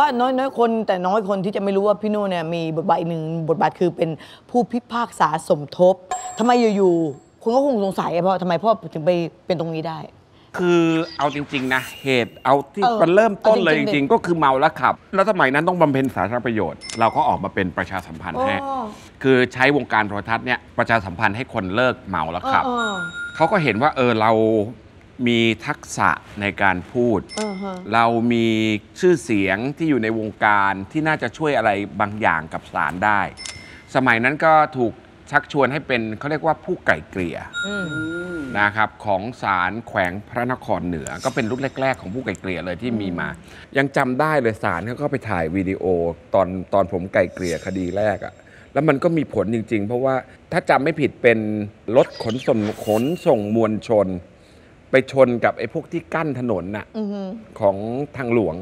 ว่าน้อยคนแต่น้อยคนที่จะไม่รู้ว่าพี่นุ่นเนี่ยมีบทบาทหนึ่งบทบาทคือเป็นผู้พิพากษาสมทบทำไมอยู่ๆคนก็คงสงสัยเพราะทำไมพ่อถึงไปเป็นตรงนี้ได้คือเอาจริงๆนะเหตุเอาที่มันเริ่มต้นเลยจริงๆก็คือเมาแล้วขับแล้วสมัยนั้นต้องบำเพ็ญสาธารณประโยชน์เราก็ออกมาเป็นประชาสัมพันธ์แท้คือใช้วงการโทรทัศน์เนี่ยประชาสัมพันธ์ให้คนเลิกเมาแล้วขับเขาก็เห็นว่าเรามีทักษะในการพูดเรามีชื่อเสียงที่อยู่ในวงการที่น่าจะช่วยอะไรบางอย่างกับศาลได้สมัยนั้นก็ถูกชักชวนให้เป็นเขาเรียกว่าผู้ไก่เกลี่ยนะครับของศาลแขวงพระนครเหนือก็เป็นรุ่นแรกๆของผู้ไก่เกลี่ยเลยที่มีมายังจำได้เลยศาลเขาก็ไปถ่ายวิดีโอตอนผมไก่เกลี่ยคดีแรกอะแล้วมันก็มีผลจริงๆเพราะว่าถ้าจำไม่ผิดเป็นรถขนส่งมวลชนไปชนกับไอ้พวกที่กั้นถนนน่ะของทางหลวง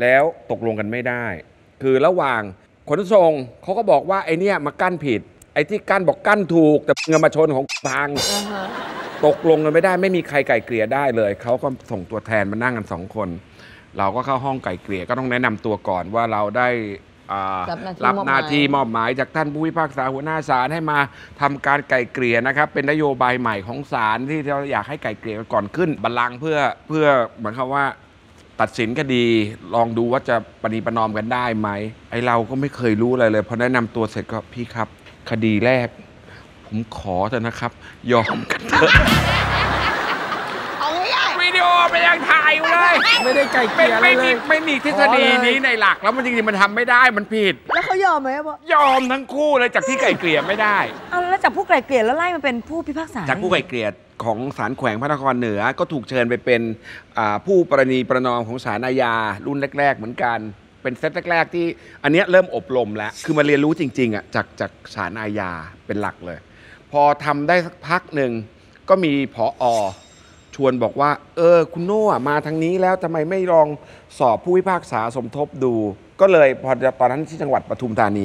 แล้วตกลงกันไม่ได้คือระหว่างขนส่งเขาก็บอกว่าไอ้เนี่ยมากั้นผิดไอ้ที่กั้นบอกกั้นถูกแต่เงินมาชนของทางตกลงกันไม่ได้ไม่มีใครไก่เกลี่ยได้เลยเขาก็ส่งตัวแทนมานั่งกันสองคนเราก็เข้าห้องไก่เกลี่ยก็ต้องแนะนำตัวก่อนว่าเราได้รับหน้าที่มอบหมายจากท่านผู้พิพากษาหัวหน้าศาลให้มาทำการไก่เกลี่ยนะครับเป็นนโยบายใหม่ของศาลที่เราอยากให้ไก่เกลี่ยก่อนขึ้นบัลลังก์เพื่อเหมือนคำว่าตัดสินคดีลองดูว่าจะประนีประนอมกันได้ไหมไอเราก็ไม่เคยรู้อะไรเลยพอแนะนำตัวเสร็จก็พี่ครับคดีแรกผมขอเถอะนะครับยอมกันเถอะวิดีโอไปยังถ่ายอยู่เลยไม่ได้ไก่เกลี่ยเลยไม่มีทฤษฎีนี้ในหลักแล้วมันจริงๆมันทำไม่ได้มันผิดแล้วเขายอมไหมพ่อยอมทั้งคู่เลยจากที่ไก่เกลี่ยไม่ได้เอาแล้วจากผู้ไก่เกลี่ยแล้วไล่มาเป็นผู้พิพากษาจากผู้ไก่เกลี่ยของศาลแขวงพระนครเหนือก็ถูกเชิญไปเป็นผู้ประนีประนอมของศาลอาญารุ่นแรกๆเหมือนกันเป็นเซตแรกๆที่อันนี้เริ่มอบรมแล้วคือมาเรียนรู้จริงๆอ่ะจากศาลอาญาเป็นหลักเลยพอทำได้สักพักหนึ่งก็มีผอ.ชวนบอกว่าคุณโน่มาทางนี้แล้วทำไมไม่ลองสอบผู้พิพากษาสมทบดูก็เลยพอตอนนั้นที่จังหวัดปทุมธานี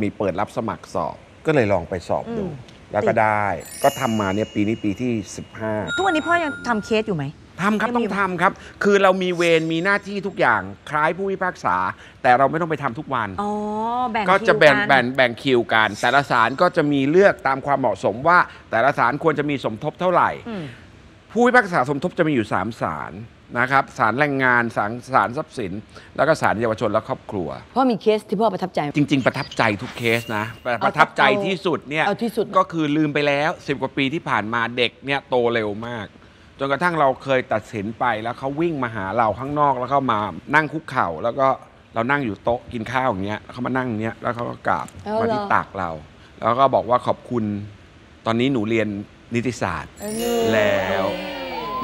มีเปิดรับสมัครสอบก็เลยลองไปสอบดูแล้วก็ได้ก็ทำมาเนี่ยปีนี้ปีที่15ทุกวันนี้พ่อยังทำเคสอยู่ไหมทำครับต้องทำครับคือเรามีเวรมีหน้าที่ทุกอย่างคล้ายผู้พิพากษาแต่เราไม่ต้องไปทำทุกวันก็จะแบ่งคิวกันแต่ละศาลก็จะมีเลือกตามความเหมาะสมว่าแต่ละศาลควรจะมีสมทบเท่าไหร่ผู้พิพากษาสมทบจะมีอยู่3ศาลนะครับศาลแรงงานศาลทรัพย์สินแล้วก็ศาลเยาวชนและครอบครัวพ่อมีเคสที่พ่อประทับใจจริงๆประทับใจทุกเคสนะประทับใจที่สุดเนี่ยก็คือลืมไปแล้ว10กว่าปีที่ผ่านมาเด็กเนี่ยโตเร็วมากจนกระทั่งเราเคยตัดสินไปแล้วเขาวิ่งมาหาเราข้างนอกแล้วเขามานั่งคุกเข่าแล้วก็เรานั่งอยู่โต๊ะกินข้าวอย่างเงี้ยเขามานั่งอย่างเงี้ยแล้วเขาก็กราบมาที่ตักเราแล้วก็บอกว่าขอบคุณตอนนี้หนูเรียนนิติศาสตร์แล้ว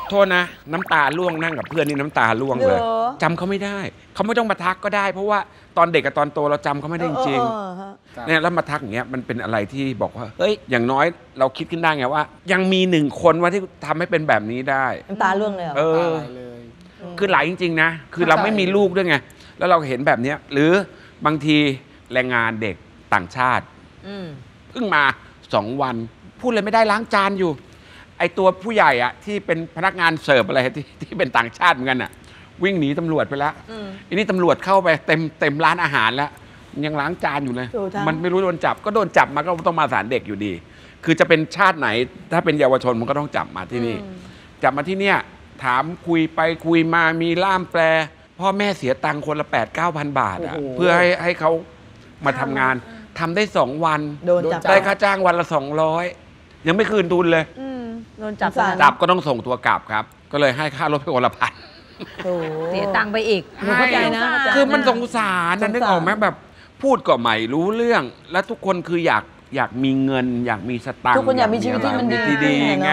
โทษนะน้ำตาล่วงนั่งกับเพื่อนนี่น้ำตาล่วงเลยจำเขาไม่ได้เขาไม่ต้องมาทักก็ได้เพราะว่าตอนเด็กกับตอนโตเราจำเขาไม่ได้จริงๆเนี่ยแล้วมาทักอย่างเงี้ยมันเป็นอะไรที่บอกว่าเฮ้ยอย่างน้อยเราคิดขึ้นได้ไงว่ายังมีหนึ่งคนว่าที่ทำให้เป็นแบบนี้ได้น้ำตาล่วงเลยคือหลายจริงๆนะคือเราไม่มีลูกด้วยไงแล้วเราเห็นแบบเนี้ยหรือบางทีแรงงานเด็กต่างชาติเพิ่งมา2 วันพูดเลยไม่ได้ล้างจานอยู่ไอตัวผู้ใหญ่อะที่เป็นพนักงานเสิร์ฟอะไรที่เป็นต่างชาติเหมือนกันอะวิ่งหนีตำรวจไปแล้วอันนี้ตำรวจเข้าไปเต็มร้านอาหารแล้วยังล้างจานอยู่เลยมันไม่รู้โดนจับก็โดนจับมาก็ต้องมาศาลเด็กอยู่ดีคือจะเป็นชาติไหนถ้าเป็นเยาวชนมันก็ต้องจับมาที่นี่จับมาที่เนี่ยถามคุยไปคุยมามีล่ามแปลพ่อแม่เสียตังค์คนละ 8-9,000 บาทอะเพื่อให้เขามาทำงานทำได้2 วันได้ค่าจ้างวันละ200ยังไม่คืนทุนเลยโดนจับก็ต้องส่งตัวกลับครับก็เลยให้ค่ารถไปคนละพันเสียตังค์ไปอีกเข้าใจนะคือมันสงสารนั่นนึกออกไหมแบบพูดก็ไม่รู้เรื่องและทุกคนคืออยากมีเงินอยากมีสตางค์ทุกคนอยากมีชีวิตที่มันดีไง